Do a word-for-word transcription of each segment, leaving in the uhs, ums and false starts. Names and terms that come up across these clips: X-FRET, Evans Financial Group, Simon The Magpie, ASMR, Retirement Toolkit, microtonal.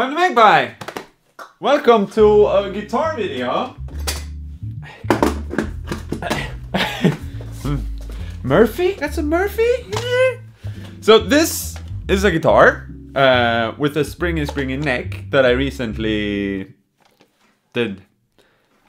Time to Magpie! Welcome to a guitar video. Murphy? That's a Murphy? Yeah. So this is a guitar uh, with a springy springy neck that I recently did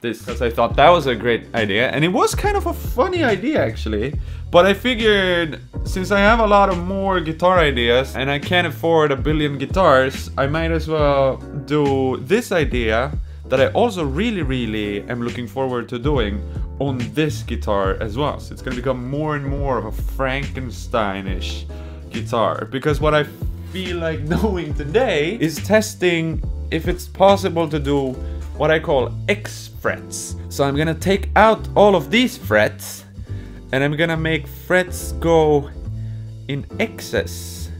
this because I thought that was a great idea, and it was kind of a funny idea actually, but I figured since I have a lot of more guitar ideas and I can't afford a billion guitars, I might as well do this idea that I also really really am looking forward to doing on this guitar as well. So it's gonna become more and more of a Frankenstein-ish guitar, because what I feel like doing today is testing if it's possible to do what I call X frets. So I'm gonna take out all of these frets and I'm gonna make frets go in X's.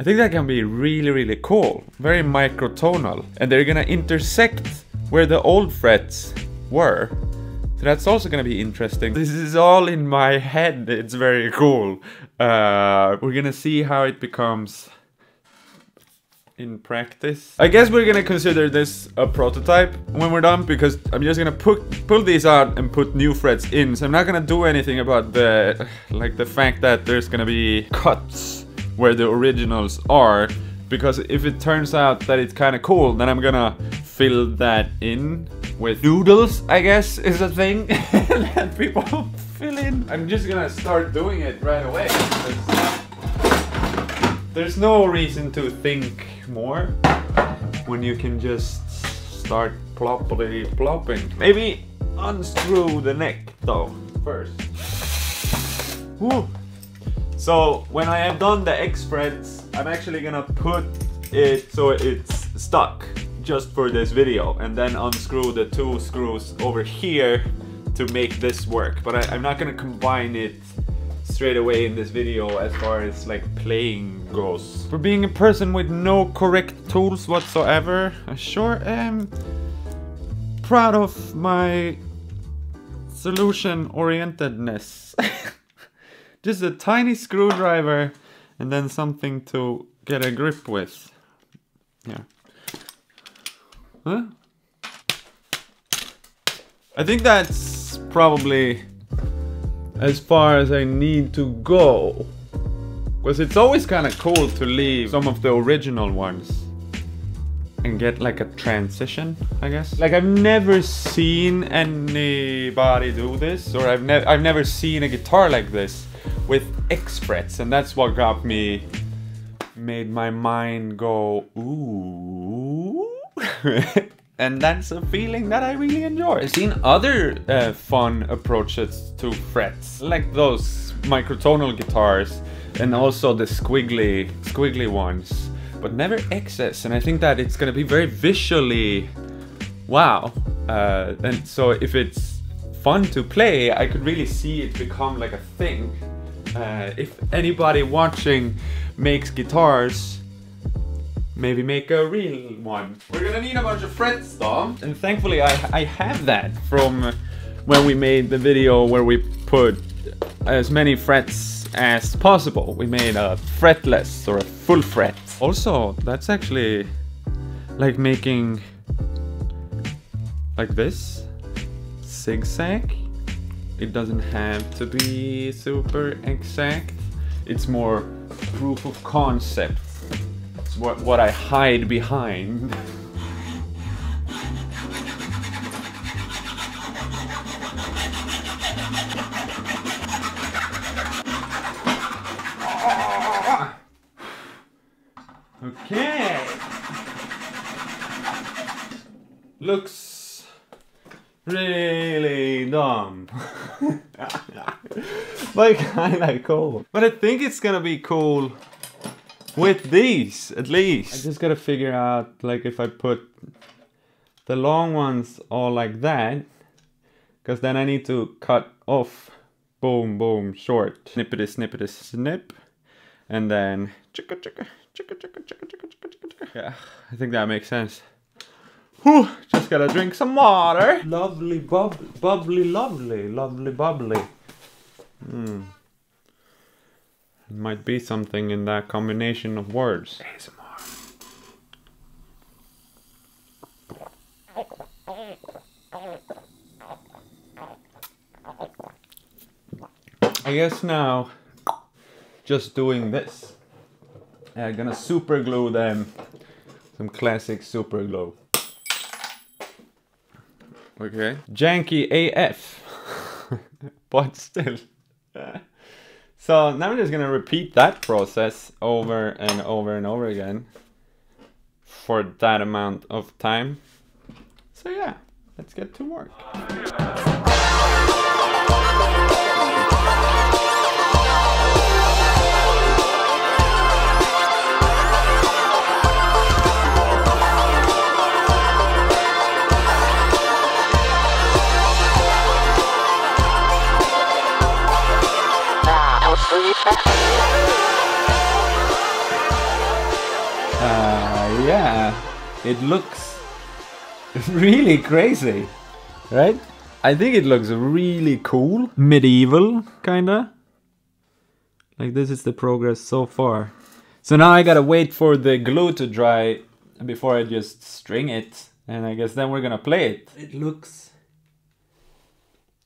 I think that can be really really cool, very microtonal, and they're gonna intersect where the old frets were. So that's also gonna be interesting. This is all in my head, it's very cool. Uh, we're gonna see how it becomes in practice. I guess we're gonna consider this a prototype when we're done, because I'm just gonna pu pull these out and put new frets in. So I'm not gonna do anything about the, like the fact that there's gonna be cuts where the originals are, because if it turns out that it's kinda cool, then I'm gonna fill that in with doodles, I guess, is a thing that people fill in. I'm just gonna start doing it right away. There's no reason to think more when you can just start ploppity plopping. Maybe unscrew the neck though first. Woo. So when I have done the X frets, I'm actually gonna put it so it's stuck just for this video, and then unscrew the two screws over here to make this work. But I, I'm not gonna combine it straight away in this video as far as like playing goes. For being a person with no correct tools whatsoever, I sure am proud of my solution-orientedness. Just a tiny screwdriver and then something to get a grip with. Yeah. Huh? I think that's probably as far as I need to go, because it's always kind of cool to leave some of the original ones and get like a transition, I guess. Like I've never seen anybody do this, or I've, ne I've never seen a guitar like this with X frets, and that's what got me, made my mind go, ooh. And that's a feeling that I really enjoy. I've seen other uh, fun approaches to frets, like those microtonal guitars and also the squiggly squiggly ones, but never X's, and I think that it's gonna be very visually wow. Uh, and so if it's fun to play, I could really see it become like a thing. Uh, if anybody watching makes guitars, maybe make a real one. We're gonna need a bunch of frets though. And thankfully I, I have that from when we made the video where we put as many frets as possible. We made a fretless or a full fret. Also, that's actually like making like this zigzag. It doesn't have to be super exact. It's more proof of concept. What, what I hide behind. Okay. Looks really dumb. But kinda cool. But I think it's gonna be cool with these, at least. I just gotta figure out, like, if I put the long ones all like that, because then I need to cut off, boom, boom, short, snippety, snippety, snip, and then chicka, chicka, chicka, chicka, chicka, chicka, chicka, chicka. Yeah, I think that makes sense. Whew, just gotta drink some water. Lovely, bub bubbly, lovely, lovely, bubbly. Hmm. Might be something in that combination of words. A S M R. I guess now just doing this. I'm gonna super glue them, some classic super glue. Okay. Janky A F, but still. So now I'm just gonna repeat that process over and over and over again for that amount of time. So yeah, let's get to work. Uh, yeah, it looks really crazy, right? I think it looks really cool, medieval, kinda. Like, this is the progress so far. So now I gotta wait for the glue to dry before I just string it, and I guess then we're gonna play it. It looks...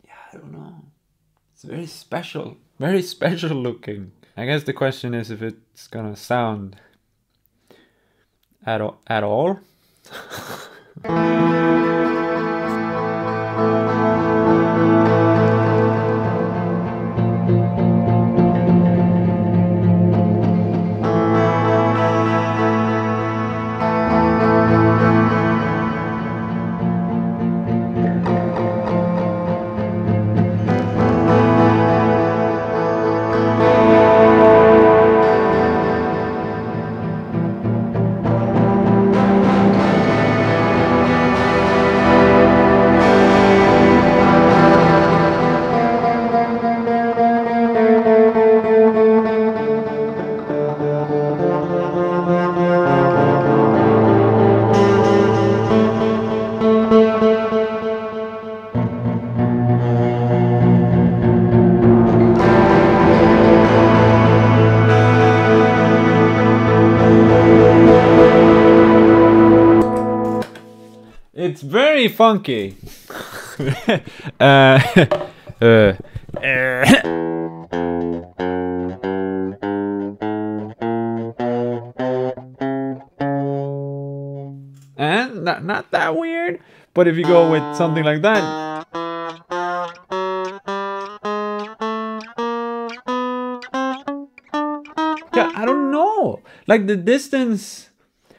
yeah, I don't know. It's very special. Very special looking. I guess the question is if it's gonna sound at, at all. It's very funky. uh, uh, uh. And not, not that weird, but if you go with something like that, yeah, I don't know. Like the distance.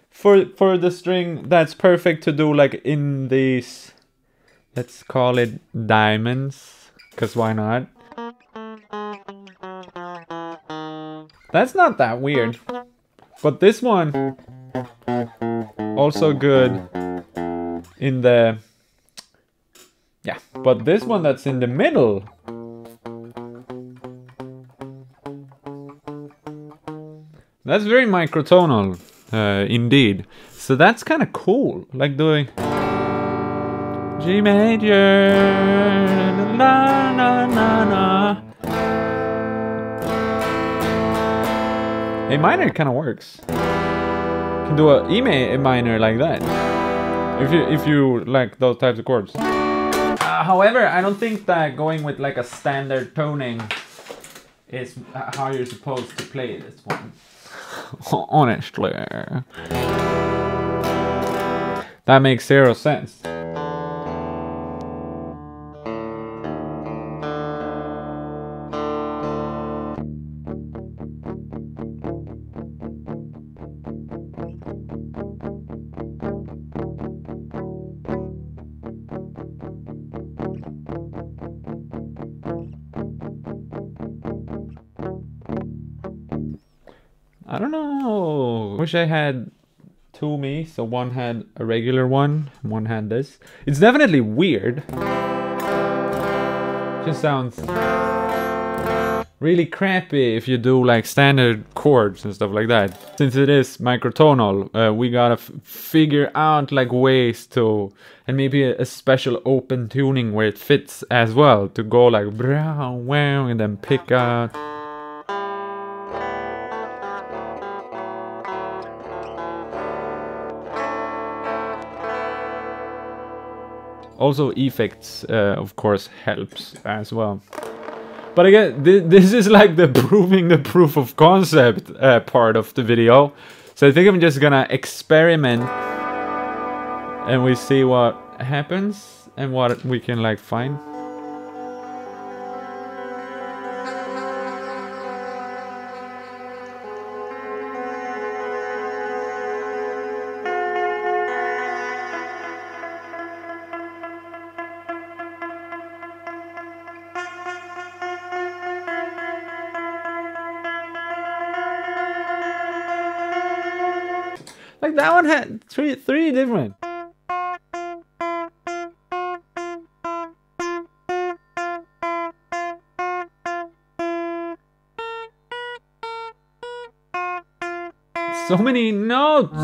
For, for the string, that's perfect to do like in these, let's call it diamonds, because why not? That's not that weird. But this one, also good in the, yeah. But this one that's in the middle, that's very microtonal. Uh, indeed. So that's kind of cool. Like doing G major, na na na na. A minor kind of works. You can do a E ma a minor like that. If you if you like those types of chords. Uh, however, I don't think that going with like a standard toning is how you're supposed to play this one. Honestly, that makes zero sense. I don't know. Wish I had two me, so one had a regular one, one had this. It's definitely weird. Just sounds really crappy if you do like standard chords and stuff like that. Since it is microtonal, uh, we gotta f figure out like ways to, and maybe a, a special open tuning where it fits as well, to go like wow, wow, and then pick out. Also effects, uh, of course, helps as well. But again, th this is like the proving the proof of concept uh, part of the video. So I think I'm just gonna experiment and we see what happens and what we can like find. Like that one had three three different. So many notes.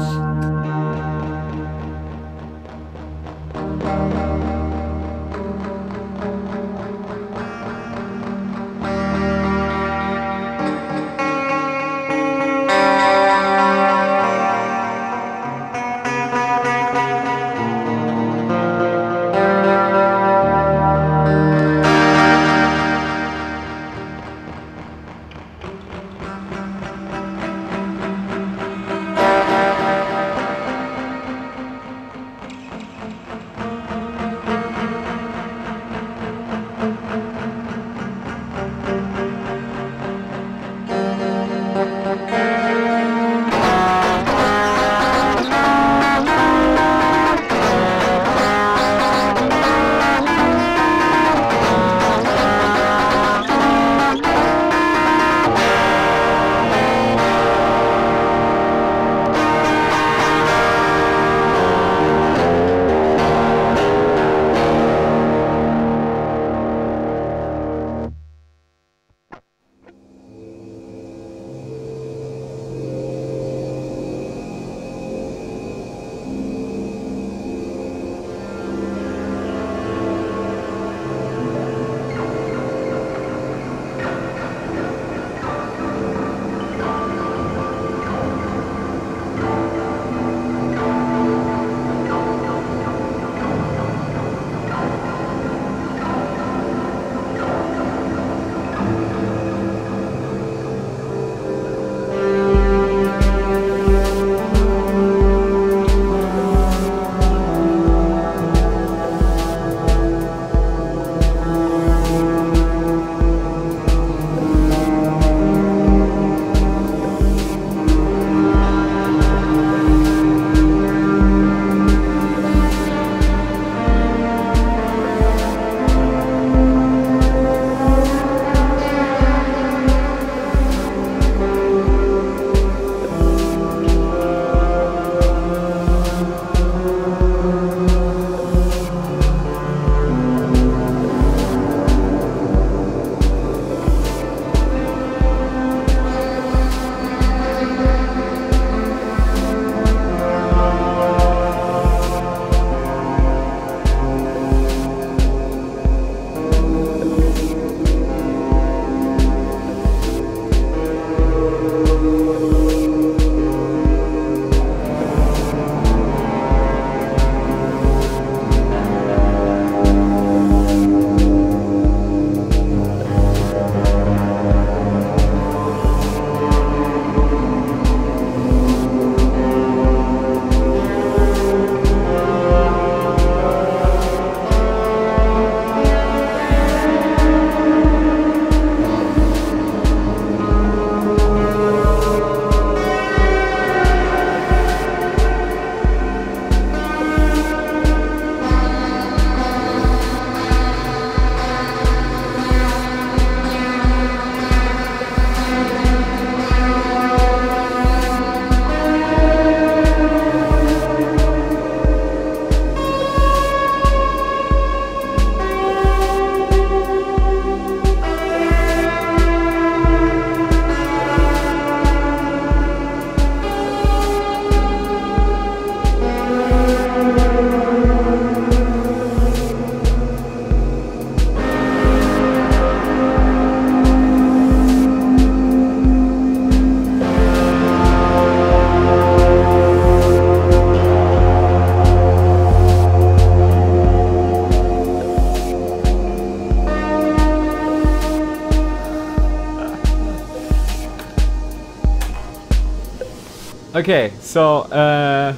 Okay, so uh,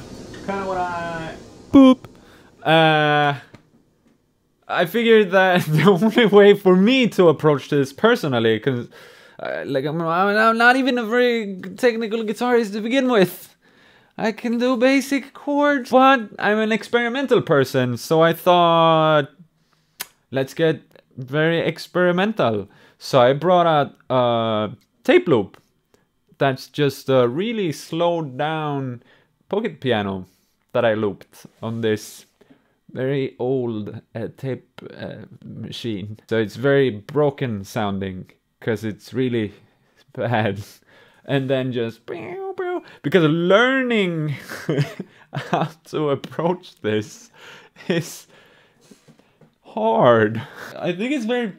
kind of what I boop. Uh, I figured that the only way for me to approach this personally, because uh, like I'm, I'm not even a very technical guitarist to begin with. I can do basic chords, but I'm an experimental person, so I thought, let's get very experimental. So I brought out a tape loop that's just a really slowed down pocket piano that I looped on this very old uh, tape uh, machine. So it's very broken sounding because it's really bad. And then just pew, pew, because learning how to approach this is hard. I think it's very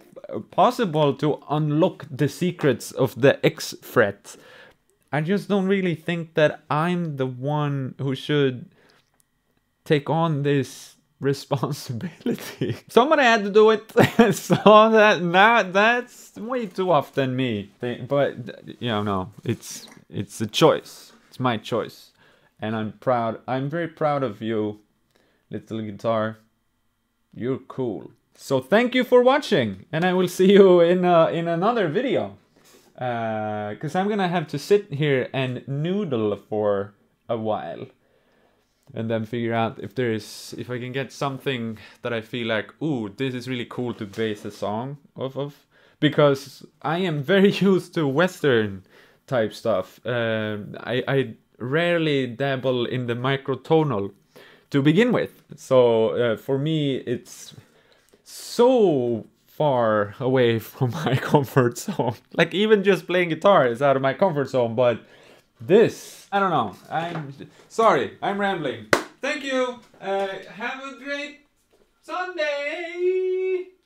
possible to unlock the secrets of the X fret. I just don't really think that I'm the one who should take on this responsibility. Somebody had to do it, so that now that's way too often me. But you know, no, it's it's a choice. It's my choice, and I'm proud. I'm very proud of you, little guitar. You're cool. So thank you for watching, and I will see you in uh, in another video. Uh, cause I'm gonna have to sit here and noodle for a while. And then figure out if there is, if I can get something that I feel like, ooh, this is really cool to base a song off of. Because I am very used to Western type stuff. Uh, I, I rarely dabble in the microtonal to begin with. So uh, for me, it's so far away from my comfort zone. Like even just playing guitar is out of my comfort zone, but this, I don't know, I'm sorry, I'm rambling. Thank you, uh, have a great Sunday!